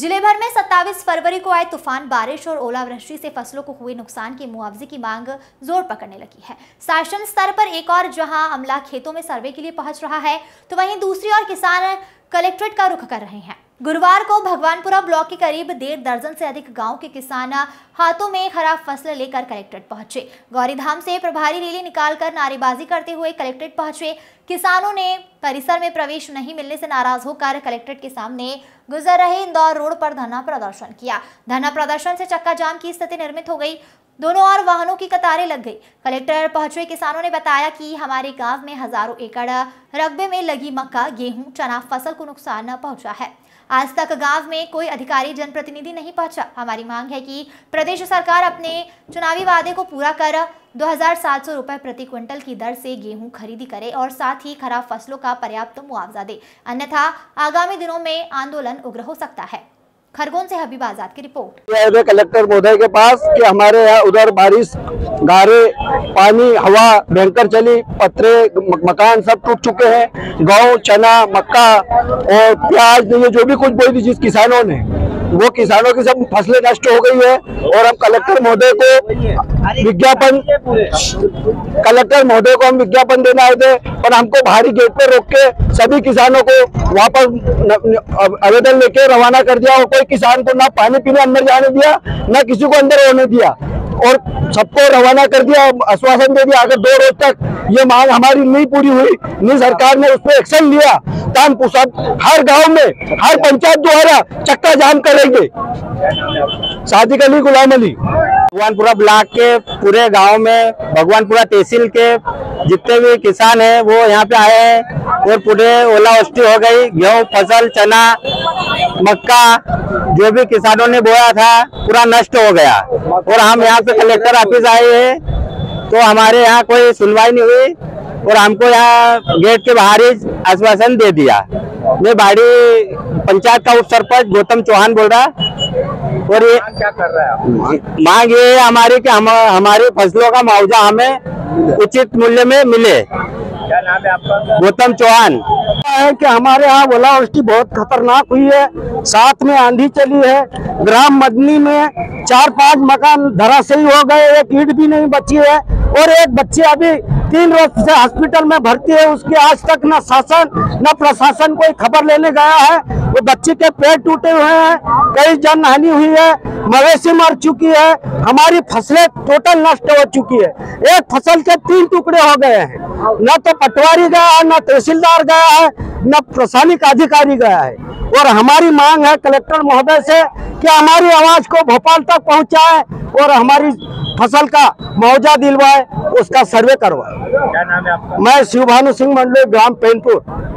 जिले भर में 27 फरवरी को आए तूफान, बारिश और ओलावृष्टि से फसलों को हुए नुकसान के मुआवजे की मांग जोर पकड़ने लगी है। शासन स्तर पर एक और जहां अमला खेतों में सर्वे के लिए पहुंच रहा है, तो वहीं दूसरी ओर किसान कलेक्ट्रेट का रुख कर रहे हैं। गुरुवार को भगवानपुरा ब्लॉक के करीब 1.5 दर्जन से अधिक गांव के किसान हाथों में खराब फसल लेकर कलेक्ट्रेट पहुंचे। गौरी धाम से प्रभारी रैली निकालकर नारेबाजी करते हुए कलेक्ट्रेट पहुंचे। किसानों ने परिसर में प्रवेश नहीं मिलने से नाराज होकर कलेक्ट्रेट के सामने गुजर रहे इंदौर रोड पर धरना प्रदर्शन किया। धरना प्रदर्शन से चक्का जाम की स्थिति निर्मित हो गई। दोनों ओर वाहनों की कतारें लग गई। कलेक्टर पहुंचे किसानों ने बताया कि हमारे गांव में हजारों एकड़ रकबे में लगी मक्का, गेहूं, चना फसल को नुकसान पहुंचा है। आज तक गांव में कोई अधिकारी, जनप्रतिनिधि नहीं पहुंचा। हमारी मांग है कि प्रदेश सरकार अपने चुनावी वादे को पूरा कर 2,700 रुपये प्रति क्विंटल की दर से गेहूं खरीदी करे और साथ ही खराब फसलों का पर्याप्त मुआवजा दे, अन्यथा आगामी दिनों में आंदोलन उग्र हो सकता है। खरगोन से हबीब आजाद की रिपोर्ट। कलेक्टर महोदय के पास कि हमारे यहाँ उधर बारिश, गारे, पानी, हवा भयंकर चली, पत्रे, मकान सब टूट चुके हैं। गेहूं, चना, मक्का और प्याज ये जो भी कुछ बोई थी जिस किसानों ने, वो किसानों की सब फसलें नष्ट हो गई है। और हम कलेक्टर महोदय को विज्ञापन देना आए थे, पर हमको भारी गेट पर रोक के सभी किसानों को वापस आवेदन लेके रवाना कर दिया। और कोई किसान को ना पानी पीने अंदर जाने दिया, ना किसी को अंदर होने दिया और सबको रवाना कर दिया। आश्वासन दे दिया अगर 2 रोज तक ये मांग हमारी नहीं पूरी हुई, नहीं सरकार ने उस पर एक्शन लिया, तो हम हर गांव में, हर पंचायत द्वारा चक्का जाम करेंगे। सादिक अली गुलाम अली। भगवानपुरा ब्लॉक के पूरे गांव में, भगवानपुरा तहसील के जितने भी किसान हैं वो यहाँ पे आए हैं और पूरे ओलावृष्टि हो गई। गेहूं फसल, चना, मक्का जो भी किसानों ने बोया था पूरा नष्ट हो गया। और हम यहाँ से कलेक्टर ऑफिस आए हैं तो हमारे यहाँ कोई सुनवाई नहीं हुई और हमको यहाँ गेट के बाहर ही आश्वासन दे दिया। मैं बाड़ी पंचायत का उप सरपंच गौतम चौहान बोल रहा। और ये क्या कर रहा है मांग ये हमारी कि हमारी फसलों का मुआवजा हमें उचित मूल्य में मिले। क्या नाम है आपका? गौतम चौहान। है कि हमारे यहाँ ओलावृष्टि बहुत खतरनाक हुई है, साथ में आंधी चली है। ग्राम मदनी में 4-5 मकान धराशायी हो गए, एक ईंट भी नहीं बची है और एक बच्चे अभी 3 रोज से हॉस्पिटल में भर्ती है। उसके आज तक न शासन न प्रशासन कोई खबर लेने गया है। वो बच्चे के पेड़ टूटे हुए हैं, कई जनहानि हुई है, मवेशी मर चुकी है, हमारी फसलें टोटल नष्ट हो चुकी है। एक फसल के 3 टुकड़े हो गए हैं। न तो पटवारी गया है, न तहसीलदार गया है, न प्रशासनिक अधिकारी गया है। और हमारी मांग है कलेक्टर महोदय से कि हमारी आवाज को भोपाल तक पहुंचाए और हमारी फसल का मुआवजा दिलवाए, उसका सर्वे करवाए। क्या नाम है आपका? मैं शिव भानु सिंह, मंडल ग्राम पेनपुर।